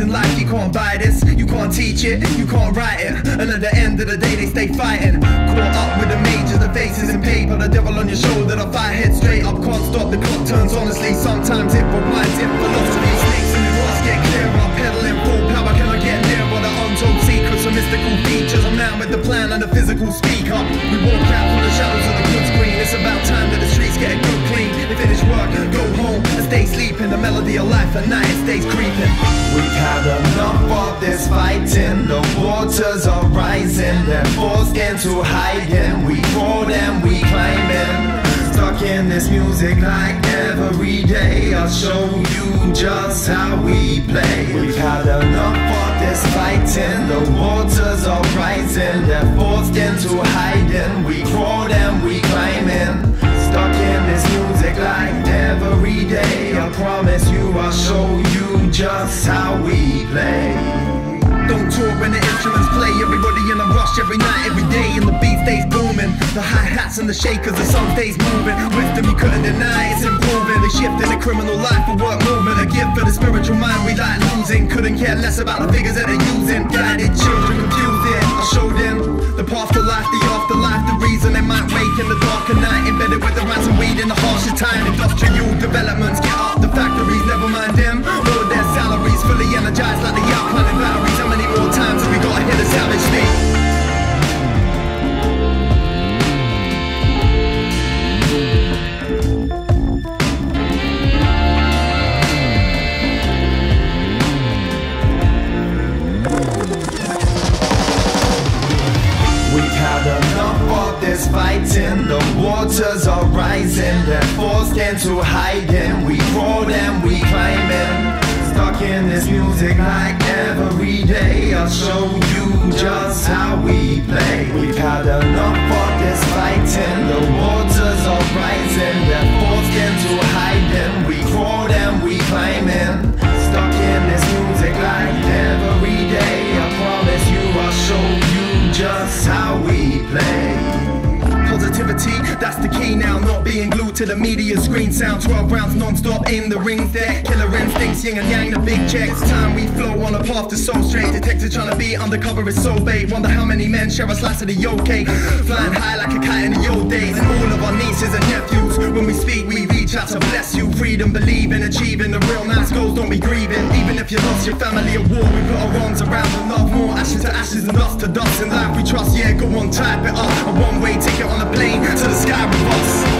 in life, you can't buy this, you can't teach it, you can't write it. And at the end of the day, they stay fighting. Caught up with the majors, the faces in paper, the devil on your shoulder, the fire head straight up. Can't stop, the clock turns honestly, sometimes it rewinds it. Philosophy snakes and the rocks get clearer. Pedaling full power, can I get nearer? The untold secrets of mystical features. I'm now with the plan and the physical speaker. We walk out from the shadows of the good screen. It's about time that the streets get good clean. They finish work, go home, and stay sleeping. The melody of life at night stays creeping. We've had enough of this fighting. The waters are rising, they're forced into hiding. We fall and we climbing. Stuck in this music like every day. I'll show you just how we play. We've had enough of this fighting. The waters are rising, they're forced into hiding. We crawl and we climbing. Stuck in this music like every day. I promise you, I'll show you just how we play. Don't talk when the instruments play. Everybody in a rush every night, every day. And the beat stays booming. The hi-hats and the shakers, the song stays moving. Wisdom you couldn't deny, it's improving. The shift in the criminal life, a work movement, a gift for the spiritual mind we like losing. Couldn't care less about the figures that they're using. Guided children, confused it. I showed them the path to life, the afterlife, the reason they might wake in the dark at night. Embedded with the rats and weed in the harsher time. Industrial developments, get off the factories, never mind them. All their salaries fully energized like the outplanted batteries. I'm more times we gotta hear the savage beat. We've had enough of this fighting. The waters are rising, they're forced into hiding. We crawl and we climbing. Stuck in this music like every day. I'll show you just how we play. We've had enough of this fighting. The waters are rising, they're forced into hiding. We crawl and we climbing. Stuck in this music like every day. I promise you, I'll show you just how we play. Positivity, that's the key now, not being glued to the media screen sound. 12 rounds non-stop in the ring there. Killer instincts, yin and yang, the big checks. Time we flow on a path to soul straight. Detected trying to be undercover is so bait. Wonder how many men share a slice of the yolk cake. Flying high like a kite in the old days. And all of our nieces and nephews, when we speak we reach out to bless you. Freedom, believing, achieving the real nice goals, don't be grieving. Even if you lost your family at war, we put our arms around and love more. Ashes to ashes and dust to dust. In life we trust, yeah, go on, type it up. A one-way ticket on the plane to the sky with us.